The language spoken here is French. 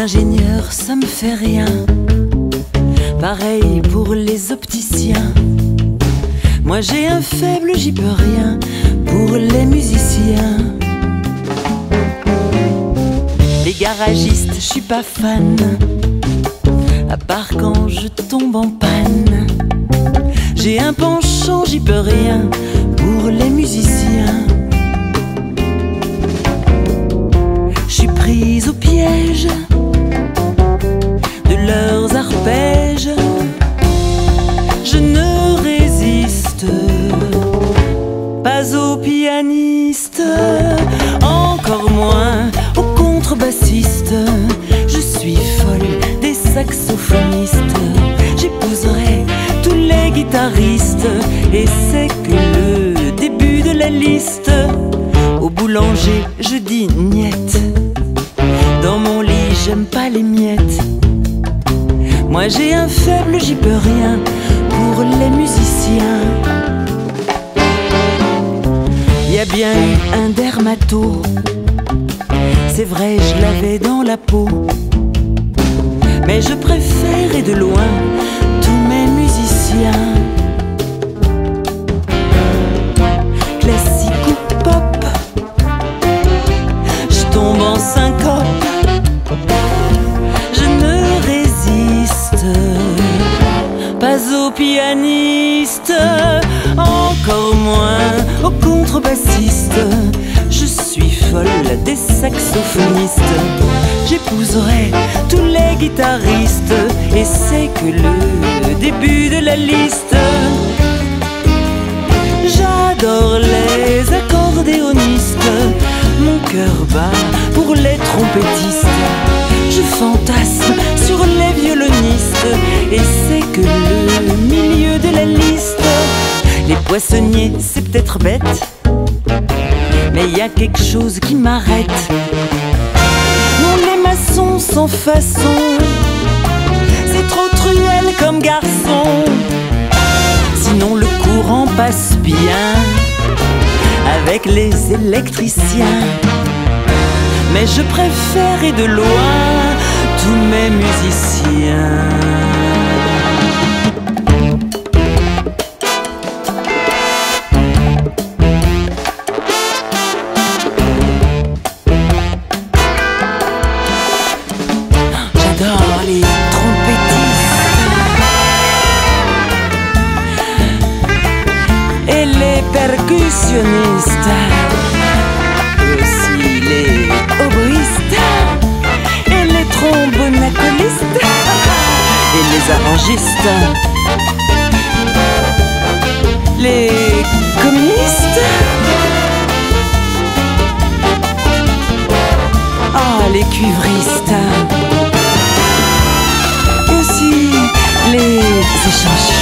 ingénieurs, ça me fait rien. Pareil pour les opticiens. Moi j'ai un faible, j'y peux rien. Pour les musiciens, les garagistes, je suis pas fan. À part quand je tombe en panne. J'ai un penchant, j'y peux rien. Pour les musiciens, je suis prise au piège de leurs arpèges. Je ne résiste pas aux pianistes, encore moins aux contrebassistes. Je suis folle des saxophonistes. J'épouserai tous les guitaristes. Et c'est que le début de la liste. Au boulanger, je dis niette. Dans mon lit, j'aime pas les miettes. Moi j'ai un faible, j'y peux rien. Pour les musiciens, y a bien eu un dermato. C'est vrai, je l'avais dans la peau. Mais je préfère et de loin tous mes musiciens. Classique ou pop, je tombe en syncope. Je ne résiste pas aux pianistes, encore moins aux contrebassistes. Je suis folle des saxophonistes. J'épouserai tous les guitaristes. Et c'est que le début de la liste. J'adore les accordéonistes. Mon cœur bat pour les trompettistes. Je fantasme sur les violonistes. Et c'est que le milieu de la liste. Les poissonniers, c'est peut-être bête, mais y a quelque chose qui m'arrête. Non, les maçons sans façon, c'est trop truel comme garçon. Sinon le courant passe bien avec les électriciens. Mais je préfère et de loin tous mes musiciens. Et aussi les oboïstes et les trombonacolistes et les arrangistes, les communistes. Ah, les cuivristes. Et aussi les échangistes.